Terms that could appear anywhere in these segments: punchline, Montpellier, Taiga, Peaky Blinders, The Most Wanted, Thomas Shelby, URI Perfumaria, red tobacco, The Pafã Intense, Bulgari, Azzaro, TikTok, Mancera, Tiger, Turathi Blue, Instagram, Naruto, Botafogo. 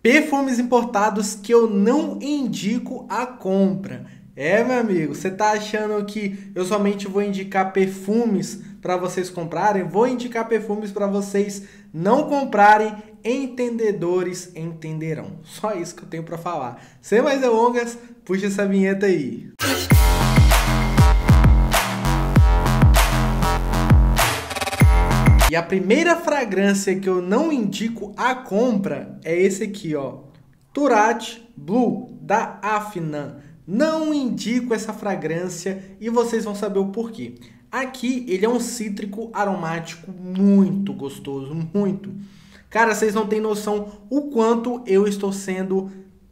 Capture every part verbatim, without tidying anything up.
Perfumes importados que eu não indico a compra. É, meu amigo, você tá achando que eu somente vou indicar perfumes para vocês comprarem? Vou indicar perfumes para vocês não comprarem. Entendedores entenderão. Só isso que eu tenho para falar. Sem mais delongas, puxa essa vinheta aí. E a primeira fragrância que eu não indico a compra é esse aqui, ó. Turathi Blue, da Afnan. Não indico essa fragrância e vocês vão saber o porquê. Aqui ele é um cítrico aromático muito gostoso, muito. Cara, vocês não têm noção o quanto eu estou sendo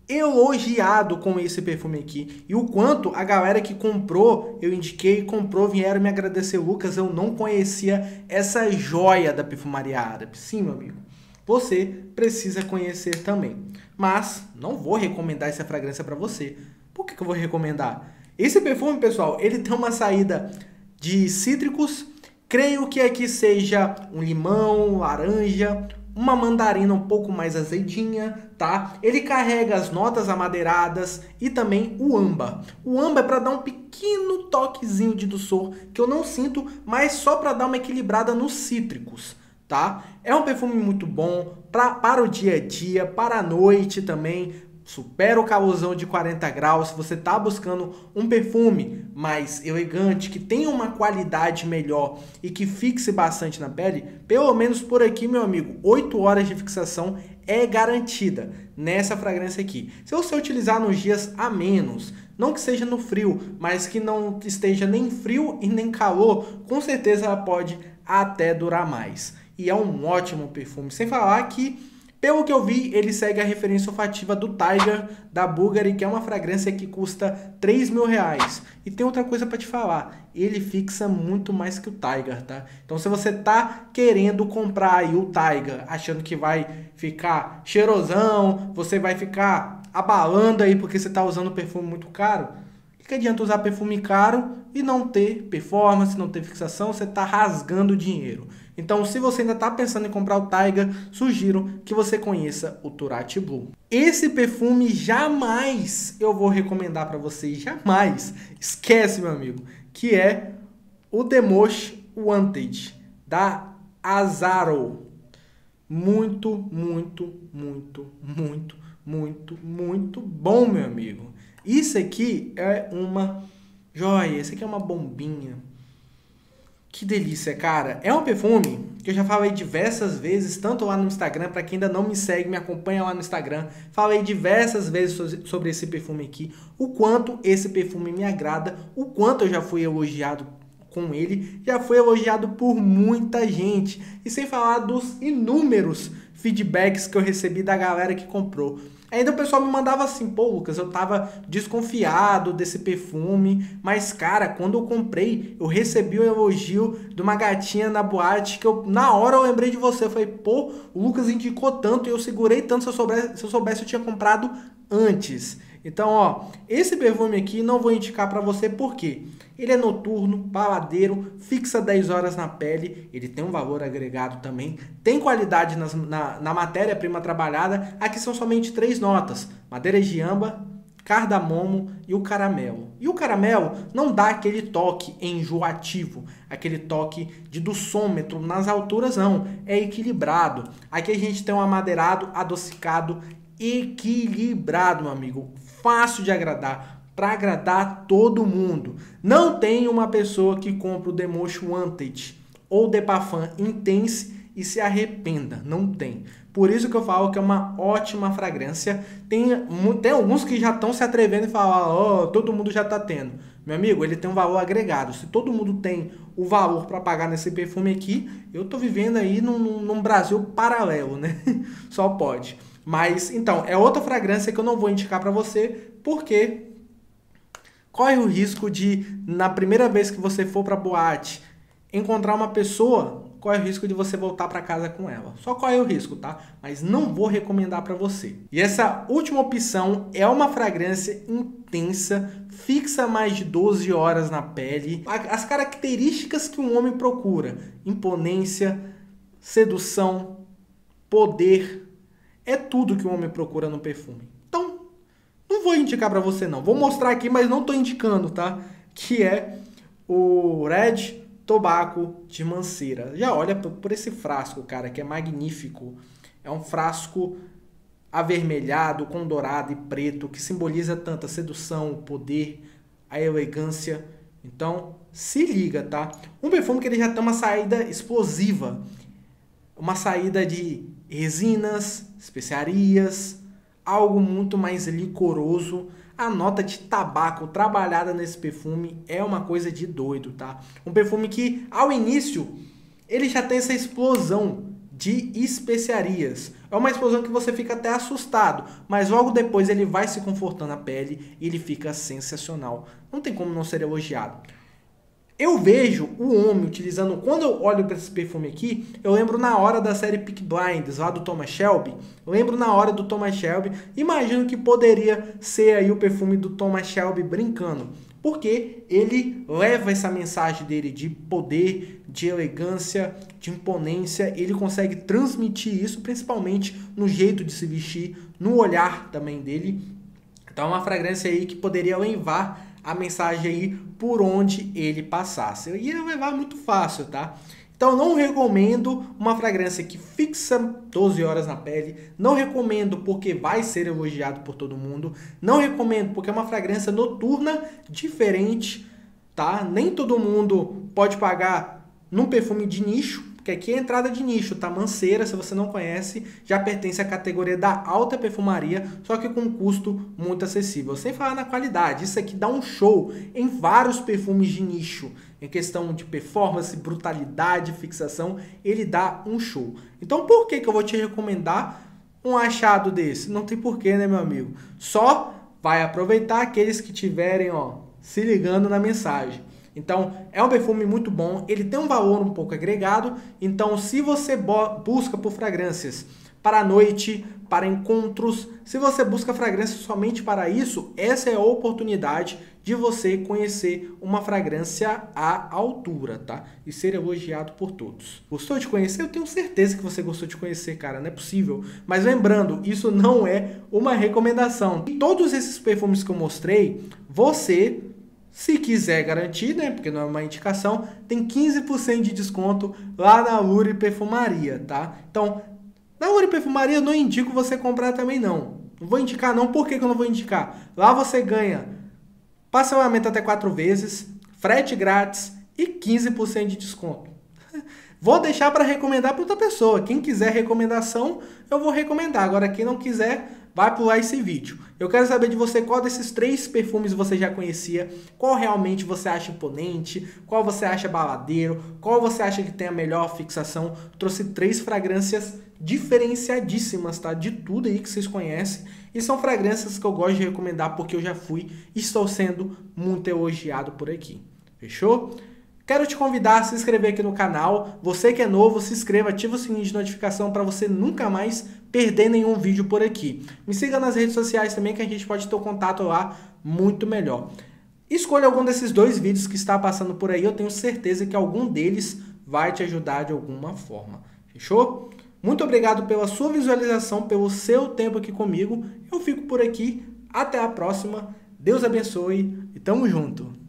elogiado com esse perfume aqui. E o quanto a galera que comprou, eu indiquei, comprou, vieram me agradecer. Lucas, eu não conhecia essa joia da perfumaria árabe. Sim, meu amigo, você precisa conhecer também. Mas não vou recomendar essa fragrância para você. Por que que eu vou recomendar? Esse perfume, pessoal, ele tem uma saída de cítricos. Creio que aqui seja um limão, laranja, uma mandarina um pouco mais azedinha, tá? Ele carrega as notas amadeiradas e também o âmbar. O âmbar é para dar um pequeno toquezinho de doçor, que eu não sinto, mas só para dar uma equilibrada nos cítricos, tá? É um perfume muito bom pra, para o dia a dia, para a noite também. Supera o calorzão de quarenta graus. Se você tá buscando um perfume mais elegante, que tenha uma qualidade melhor e que fixe bastante na pele, pelo menos por aqui, meu amigo, oito horas de fixação é garantida nessa fragrância aqui. Se você utilizar nos dias a menos, não que seja no frio, mas que não esteja nem frio e nem calor, com certeza ela pode até durar mais. E é um ótimo perfume. Sem falar que, pelo que eu vi, ele segue a referência olfativa do Tiger, da Bulgari, que é uma fragrância que custa três mil reais. E tem outra coisa para te falar, ele fixa muito mais que o Tiger, tá? Então se você tá querendo comprar aí o Tiger, achando que vai ficar cheirosão, você vai ficar abalando aí porque você tá usando perfume muito caro, que adianta usar perfume caro e não ter performance, não ter fixação, você está rasgando o dinheiro. Então, se você ainda está pensando em comprar o Taiga, sugiro que você conheça o Turathi Blue. Esse perfume jamais eu vou recomendar para vocês, jamais, esquece, meu amigo, que é o The Most Wanted, da Azzaro. Muito, muito, muito, muito, muito, muito bom, meu amigo. Isso aqui é uma joia, isso aqui é uma bombinha. Que delícia, cara. É um perfume que eu já falei diversas vezes, tanto lá no Instagram, para quem ainda não me segue, me acompanha lá no Instagram. Falei diversas vezes sobre esse perfume aqui, o quanto esse perfume me agrada, o quanto eu já fui elogiado com ele, já foi elogiado por muita gente. E sem falar dos inúmeros feedbacks que eu recebi da galera que comprou. Ainda o pessoal me mandava assim, pô, Lucas, eu tava desconfiado desse perfume, mas, cara, quando eu comprei, eu recebi o elogio de uma gatinha na boate, que eu, na hora eu lembrei de você, eu falei, pô, o Lucas indicou tanto e eu segurei tanto, se eu soubesse, se eu soubesse, eu tinha comprado antes. Então, ó, esse perfume aqui não vou indicar pra você, por quê? Ele é noturno, baladeiro, fixa dez horas na pele, ele tem um valor agregado também, tem qualidade nas, na, na matéria-prima trabalhada. Aqui são somente três notas, madeira de âmbar, cardamomo e o caramelo. E o caramelo não dá aquele toque enjoativo, aquele toque de dulçômetro nas alturas não, é equilibrado. Aqui a gente tem um amadeirado, adocicado, equilibrado, meu amigo, fácil de agradar, para agradar todo mundo. Não tem uma pessoa que compra o The Most Wanted ou The Pafã Intense e se arrependa, não tem. Por isso que eu falo que é uma ótima fragrância. Tem, tem alguns que já estão se atrevendo e falar, ó, oh, todo mundo já tá tendo. Meu amigo, ele tem um valor agregado. Se todo mundo tem o valor para pagar nesse perfume aqui, eu tô vivendo aí num, num Brasil paralelo, né? Só pode. Mas, então, é outra fragrância que eu não vou indicar para você, porque corre o risco de, na primeira vez que você for para boate, encontrar uma pessoa, corre o risco de você voltar para casa com ela. Só corre o risco, tá? Mas não vou recomendar para você. E essa última opção é uma fragrância intensa, fixa mais de doze horas na pele. As características que um homem procura: imponência, sedução, poder, É tudo que um homem procura no perfume. Então, não vou indicar pra você não. Vou mostrar aqui, mas não tô indicando, tá? Que é o Red Tobacco de Mancera. Já olha por esse frasco, cara, que é magnífico. É um frasco avermelhado, com dourado e preto, que simboliza tanto a sedução, o poder, a elegância. Então, se liga, tá? Um perfume que ele já tem uma saída explosiva. Uma saída de resinas, especiarias, algo muito mais licoroso. A nota de tabaco trabalhada nesse perfume é uma coisa de doido, tá? Um perfume que, ao início, ele já tem essa explosão de especiarias. É uma explosão que você fica até assustado, mas logo depois ele vai se confortando a pele e ele fica sensacional. Não tem como não ser elogiado. Eu vejo o homem utilizando... Quando eu olho para esse perfume aqui, eu lembro na hora da série Peaky Blinders, lá do Thomas Shelby. Eu lembro na hora do Thomas Shelby. Imagino que poderia ser aí o perfume do Thomas Shelby brincando. Porque ele leva essa mensagem dele de poder, de elegância, de imponência. Ele consegue transmitir isso, principalmente no jeito de se vestir, no olhar também dele. Então é uma fragrância aí que poderia levar a mensagem aí por onde ele passasse. E ia levar muito fácil, tá? Então não recomendo uma fragrância que fixa doze horas na pele. Não recomendo porque vai ser elogiado por todo mundo. Não recomendo porque é uma fragrância noturna diferente, tá? Nem todo mundo pode pagar num perfume de nicho, porque aqui é entrada de nicho, tá? Mancera, se você não conhece, já pertence à categoria da alta perfumaria, só que com um custo muito acessível. Sem falar na qualidade, isso aqui dá um show em vários perfumes de nicho. Em questão de performance, brutalidade, fixação, ele dá um show. Então por que que eu vou te recomendar um achado desse? Não tem porquê, né, meu amigo? Só vai aproveitar aqueles que tiverem, ó, se ligando na mensagem. Então, é um perfume muito bom, ele tem um valor um pouco agregado, então se você busca por fragrâncias para a noite, para encontros, se você busca fragrâncias somente para isso, essa é a oportunidade de você conhecer uma fragrância à altura, tá? E ser elogiado por todos. Gostou de conhecer? Eu tenho certeza que você gostou de conhecer, cara, não é possível. Mas lembrando, isso não é uma recomendação. E todos esses perfumes que eu mostrei, você... Se quiser garantir, né, porque não é uma indicação, tem quinze por cento de desconto lá na U R I Perfumaria, tá? Então, na U R I Perfumaria eu não indico você comprar também não. Não vou indicar não, por que que eu não vou indicar? Lá você ganha parcelamento até quatro vezes, frete grátis e quinze por cento de desconto. Vou deixar para recomendar para outra pessoa. Quem quiser recomendação, eu vou recomendar. Agora, quem não quiser, vai pular esse vídeo. Eu quero saber de você qual desses três perfumes você já conhecia, qual realmente você acha imponente, qual você acha baladeiro, qual você acha que tem a melhor fixação. Trouxe três fragrâncias diferenciadíssimas, tá? De tudo aí que vocês conhecem. E são fragrâncias que eu gosto de recomendar porque eu já fui e estou sendo muito elogiado por aqui. Fechou? Quero te convidar a se inscrever aqui no canal. Você que é novo, se inscreva, ativa o sininho de notificação para você nunca mais perder nenhum vídeo por aqui. Me siga nas redes sociais também, que a gente pode ter o contato lá muito melhor. Escolha algum desses dois vídeos que está passando por aí. Eu tenho certeza que algum deles vai te ajudar de alguma forma. Fechou? Muito obrigado pela sua visualização, pelo seu tempo aqui comigo. Eu fico por aqui. Até a próxima. Deus abençoe e tamo junto.